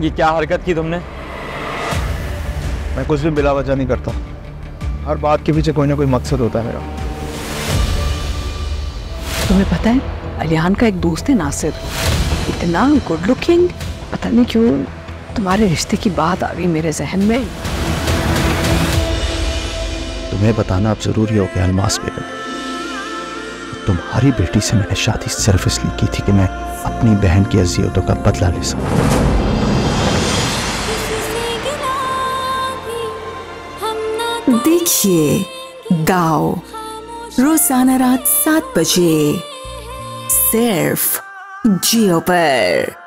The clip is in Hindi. ये क्या हरकत की तुमने? मैं कुछ भी बिला वजह नहीं करता। हर बात के पीछे कोई ना कोई मकसद होता है मेरा। तुम्हें पता है अलियान का एक दोस्त है नासिर, इतना गुड लुकिंग। पता नहीं क्यों तुम्हारे रिश्ते की बात आ गई मेरे जहन में। तुम्हें बताना अब जरूरी हो गया अलमास बेगम, तुम्हारी बेटी से मैंने शादी सिर्फ इसलिए की थी कि मैं अपनी बहन की अज़ियतों का बदला ले सकूं। देखिए दाओ, रोजाना रात 7 बजे सिर्फ जियो पर।